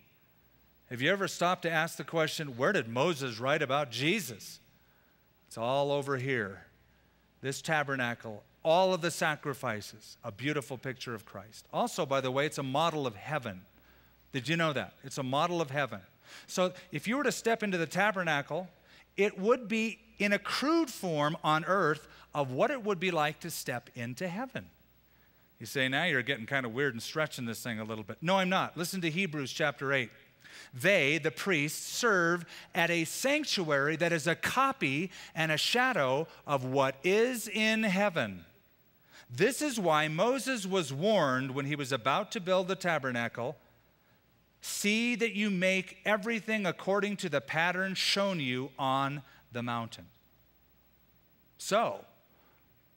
Have you ever stopped to ask the question, where did Moses write about Jesus? It's all over here. This tabernacle, all of the sacrifices, a beautiful picture of Christ. Also, by the way, it's a model of heaven. Did you know that? It's a model of heaven. So if you were to step into the tabernacle, it would be in a crude form on earth of what it would be like to step into heaven. You say, now you're getting kind of weird and stretching this thing a little bit. No, I'm not. Listen to Hebrews chapter 8. They, the priests, serve at a sanctuary that is a copy and a shadow of what is in heaven. This is why Moses was warned when he was about to build the tabernacle, see that you make everything according to the pattern shown you on the mountain. So,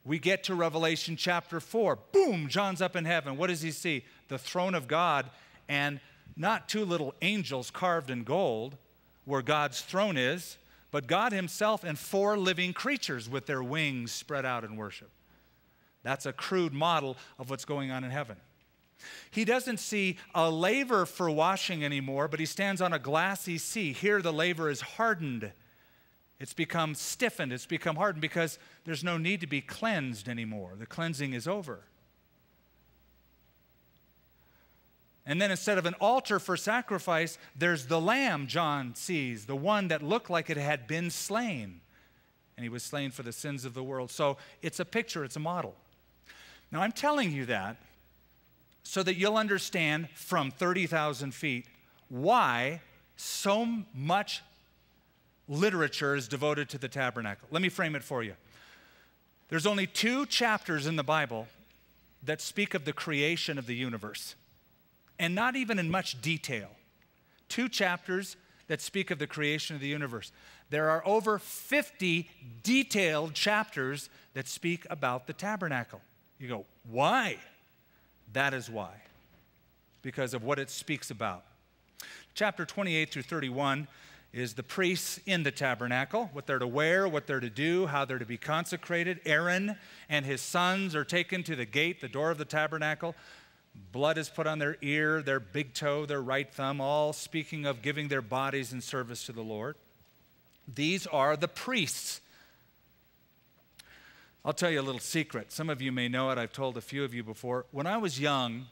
we get to Revelation chapter 4. Boom, John's up in heaven. What does he see? The throne of God, and not two little angels carved in gold where God's throne is, but God himself and four living creatures with their wings spread out in worship. That's a crude model of what's going on in heaven. He doesn't see a laver for washing anymore, but he stands on a glassy sea. Here the laver is hardened. It's become stiffened. It's become hardened because there's no need to be cleansed anymore. The cleansing is over. And then instead of an altar for sacrifice, there's the lamb John sees, the one that looked like it had been slain. And he was slain for the sins of the world. So it's a picture, it's a model. Now I'm telling you that so that you'll understand from 30,000 feet why so much literature is devoted to the tabernacle. Let me frame it for you. There's only two chapters in the Bible that speak of the creation of the universe. And not even in much detail. Two chapters that speak of the creation of the universe. There are over 50 detailed chapters that speak about the tabernacle. You go, why? That is why. Because of what it speaks about. Chapter 28 through 31 is the priests in the tabernacle, what they're to wear, what they're to do, how they're to be consecrated. Aaron and his sons are taken to the gate, the door of the tabernacle. Blood is put on their ear, their big toe, their right thumb, all speaking of giving their bodies in service to the Lord. These are the priests. I'll tell you a little secret. Some of you may know it. I've told a few of you before. When I was young,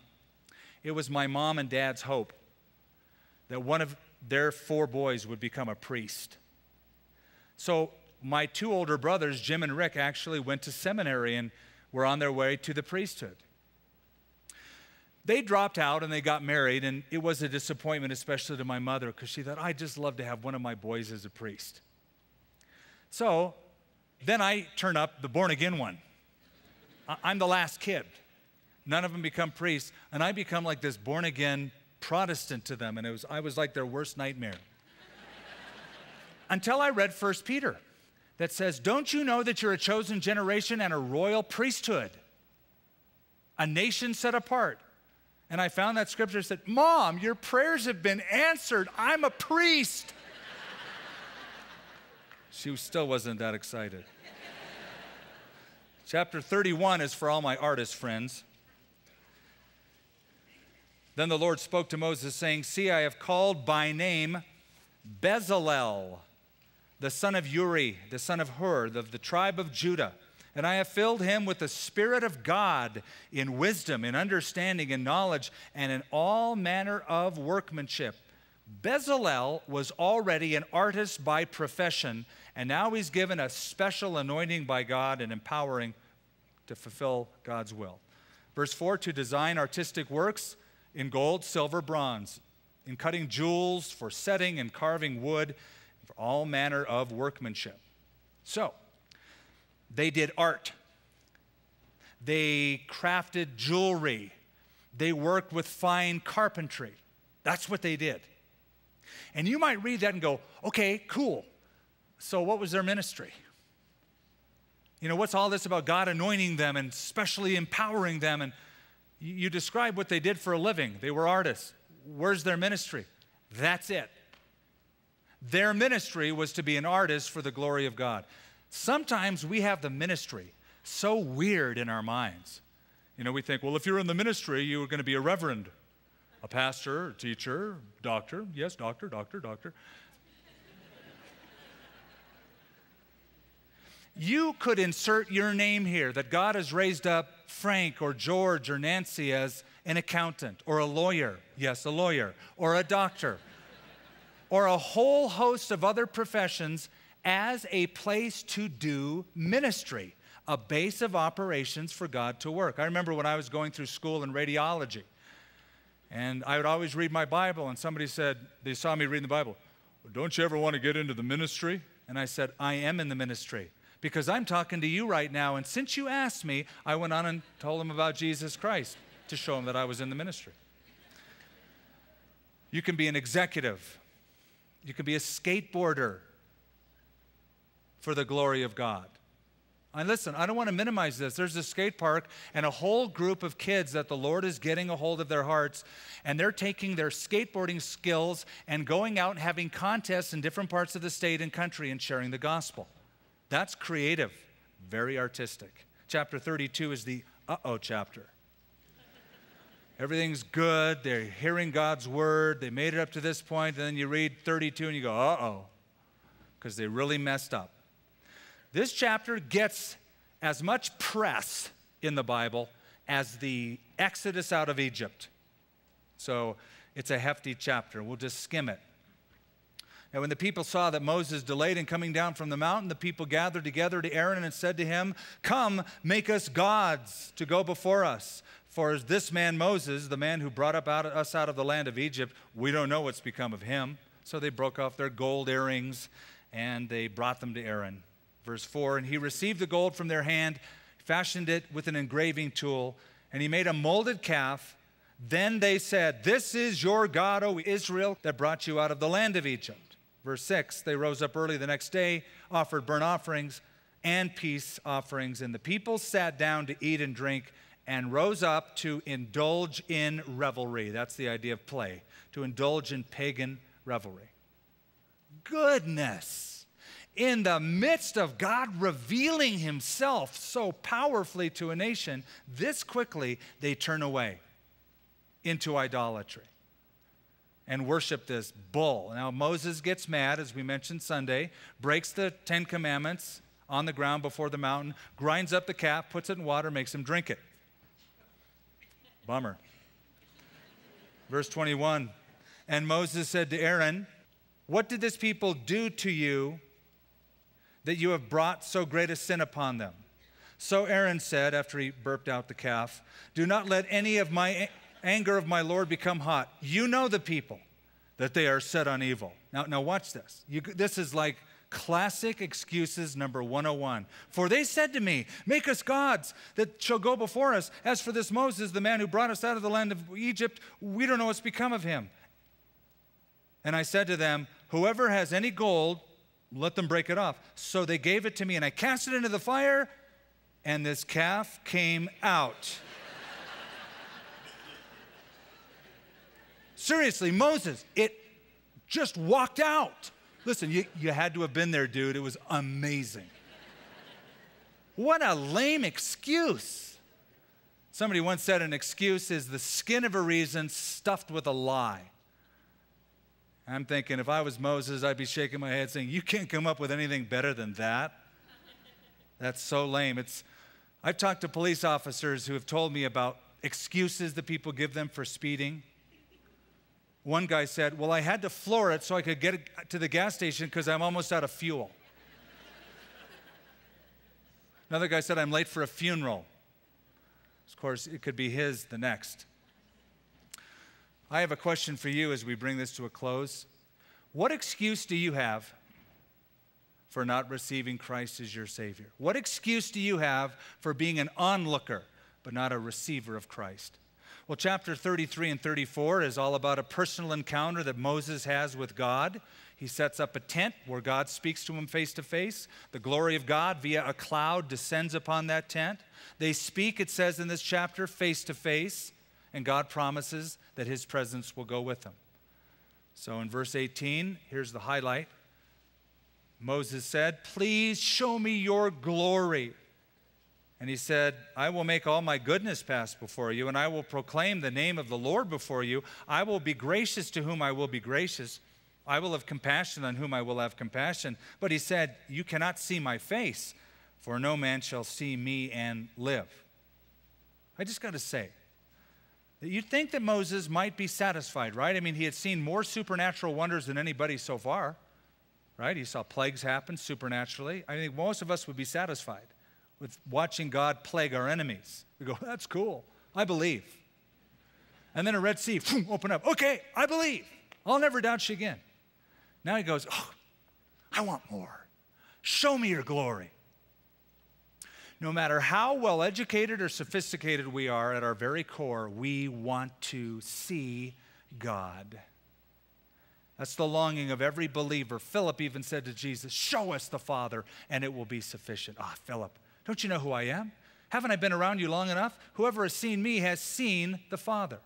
it was my mom and dad's hope that one of their four boys would become a priest. So my two older brothers, Jim and Rick, actually went to seminary and were on their way to the priesthood. They dropped out and they got married, and it was a disappointment, especially to my mother, because she thought, I'd just love to have one of my boys as a priest. So then I turn up the born-again one. I'm the last kid. None of them become priests, and I become like this born-again Protestant to them, and I was like their worst nightmare. Until I read 1 Peter that says, don't you know that you're a chosen generation and a royal priesthood, a nation set apart? And I found that scripture said, Mom, your prayers have been answered. I'm a priest. She still wasn't that excited. Chapter 31 is for all my artist friends. Then the Lord spoke to Moses, saying, see, I have called by name Bezalel, the son of Uri, the son of Hur, of the tribe of Judah. And I have filled him with the Spirit of God in wisdom, in understanding, in knowledge, and in all manner of workmanship. Bezalel was already an artist by profession, and now he's given a special anointing by God and empowering to fulfill God's will. Verse 4, to design artistic works in gold, silver, bronze, in cutting jewels, for setting and carving wood, for all manner of workmanship. So they did art. They crafted jewelry. They worked with fine carpentry. That's what they did. And you might read that and go, okay, cool. So what was their ministry? You know, what's all this about God anointing them and specially empowering them? And you describe what they did for a living. They were artists. Where's their ministry? That's it. Their ministry was to be an artist for the glory of God. Sometimes we have the ministry so weird in our minds. You know, we think, well, if you're in the ministry, you're going to be a reverend, a pastor, a teacher, doctor. Yes, doctor. You could insert your name here, that God has raised up Frank or George or Nancy as an accountant or a lawyer. Yes, a lawyer. Or a doctor. Or a whole host of other professions as a place to do ministry, a base of operations for God to work. I remember when I was going through school in radiology, and I would always read my Bible, and somebody said, they saw me reading the Bible, well, don't you ever want to get into the ministry? And I said, I am in the ministry, because I'm talking to you right now, and since you asked me, I went on and told them about Jesus Christ to show them that I was in the ministry. You can be an executive. You can be a skateboarder for the glory of God. And listen, I don't want to minimize this. There's a skate park and a whole group of kids that the Lord is getting a hold of their hearts, and they're taking their skateboarding skills and going out and having contests in different parts of the state and country and sharing the gospel. That's creative, very artistic. Chapter 32 is the uh-oh chapter. Everything's good. They're hearing God's word. They made it up to this point, and then you read 32 and you go, uh-oh, because they really messed up. This chapter gets as much press in the Bible as the Exodus out of Egypt. So it's a hefty chapter. We'll just skim it. And when the people saw that Moses delayed in coming down from the mountain, the people gathered together to Aaron and said to him, come, make us gods to go before us. For this man Moses, the man who brought up us out of the land of Egypt, we don't know what's become of him. So they broke off their gold earrings and they brought them to Aaron. Verse 4, and he received the gold from their hand, fashioned it with an engraving tool, and he made a molded calf. Then they said, this is your God, O Israel, that brought you out of the land of Egypt. Verse 6, they rose up early the next day, offered burnt offerings and peace offerings, and the people sat down to eat and drink and rose up to indulge in revelry. That's the idea of play, to indulge in pagan revelry. Goodness. In the midst of God revealing himself so powerfully to a nation, this quickly they turn away into idolatry and worship this bull. Now Moses gets mad, as we mentioned Sunday, breaks the 10 Commandments on the ground before the mountain, grinds up the calf, puts it in water, makes him drink it. Bummer. Verse 21, and Moses said to Aaron, what did this people do to you that you have brought so great a sin upon them? So Aaron said, after he burped out the calf, do not let any of my anger of my Lord become hot. You know the people, that they are set on evil. Now watch this. This is like classic excuses number 101. For they said to me, make us gods that shall go before us. As for this Moses, the man who brought us out of the land of Egypt, we don't know what's become of him. And I said to them, whoever has any gold, let them break it off. So they gave it to me, and I cast it into the fire, and this calf came out. Seriously, Moses, it just walked out. Listen, you had to have been there, dude. It was amazing. What a lame excuse. Somebody once said an excuse is the skin of a reason stuffed with a lie. I'm thinking, if I was Moses, I'd be shaking my head saying, you can't come up with anything better than that. That's so lame. I've talked to police officers who have told me about excuses that people give them for speeding. One guy said, well, I had to floor it so I could get to the gas station because I'm almost out of fuel. Another guy said, I'm late for a funeral. Of course, it could be his, the next. I have a question for you as we bring this to a close. What excuse do you have for not receiving Christ as your Savior? What excuse do you have for being an onlooker but not a receiver of Christ? Well, chapter 33 and 34 is all about a personal encounter that Moses has with God. He sets up a tent where God speaks to him face to face. The glory of God via a cloud descends upon that tent. They speak, it says in this chapter, face to face, and God promises that his presence will go with them. So in verse 18, here's the highlight. Moses said, "Please show me your glory." And he said, "I will make all my goodness pass before you, and I will proclaim the name of the Lord before you. I will be gracious to whom I will be gracious. I will have compassion on whom I will have compassion." But he said, "You cannot see my face, for no man shall see me and live." I just got to say, you'd think that Moses might be satisfied, right? I mean, he had seen more supernatural wonders than anybody so far, right? He saw plagues happen supernaturally. I think most of us would be satisfied with watching God plague our enemies. We go, "That's cool. I believe." And then a Red Sea, open up. "Okay, I believe. I'll never doubt you again." Now he goes, "Oh, I want more. Show me your glory." No matter how well educated or sophisticated we are, at our very core, we want to see God. That's the longing of every believer. Philip even said to Jesus, "Show us the Father, and it will be sufficient." "Ah, Philip, don't you know who I am? Haven't I been around you long enough? Whoever has seen me has seen the Father."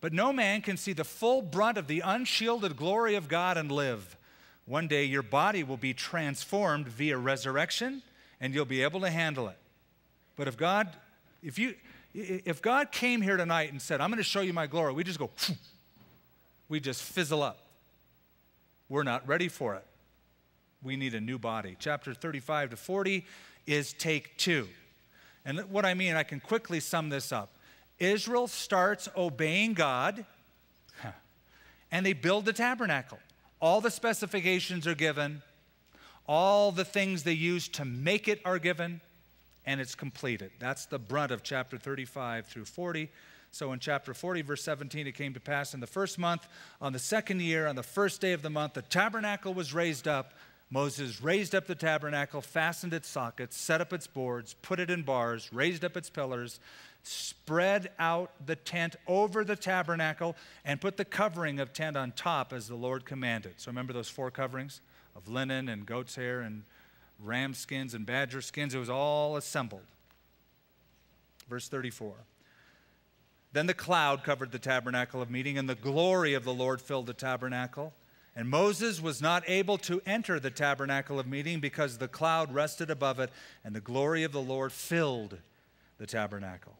But no man can see the full brunt of the unshielded glory of God and live. One day your body will be transformed via resurrection, and you'll be able to handle it. But if God came here tonight and said, "I'm going to show you my glory," we just go, we just fizzle up. We're not ready for it. We need a new body. Chapter 35 to 40 is take two. And what I mean, I can quickly sum this up. Israel starts obeying God, and they build the tabernacle. All the specifications are given. All the things they use to make it are given, and it's completed. That's the brunt of chapter 35 through 40. So in chapter 40, verse 17, it came to pass in the first month, on the second year, on the first day of the month, the tabernacle was raised up. Moses raised up the tabernacle, fastened its sockets, set up its boards, put it in bars, raised up its pillars, spread out the tent over the tabernacle, and put the covering of tent on top as the Lord commanded. So remember those four coverings of linen and goat's hair and ram skins and badger skins? It was all assembled. Verse 34. Then the cloud covered the tabernacle of meeting, and the glory of the Lord filled the tabernacle. And Moses was not able to enter the tabernacle of meeting because the cloud rested above it, and the glory of the Lord filled the tabernacle.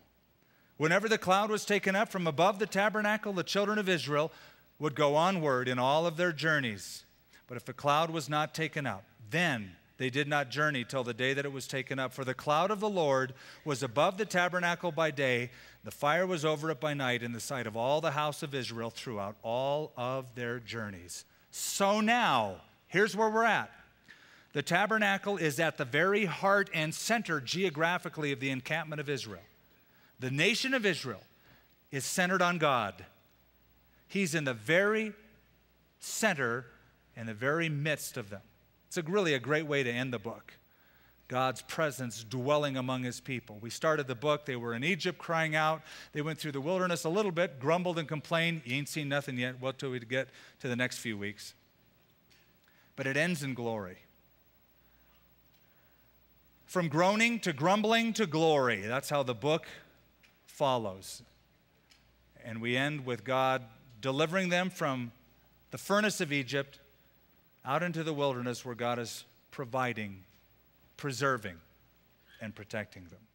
Whenever the cloud was taken up from above the tabernacle, the children of Israel would go onward in all of their journeys. But if the cloud was not taken up, then they did not journey till the day that it was taken up. For the cloud of the Lord was above the tabernacle by day, the fire was over it by night in the sight of all the house of Israel throughout all of their journeys. So now, here's where we're at. The tabernacle is at the very heart and center geographically of the encampment of Israel. The nation of Israel is centered on God. He's in the very center, in the very midst of them. It's really a great way to end the book. God's presence dwelling among his people. We started the book, they were in Egypt crying out. They went through the wilderness a little bit, grumbled and complained. "You ain't seen nothing yet." Well, till we get to the next few weeks. But it ends in glory. From groaning to grumbling to glory. That's how the book follows. And we end with God delivering them from the furnace of Egypt out into the wilderness where God is providing, preserving, and protecting them.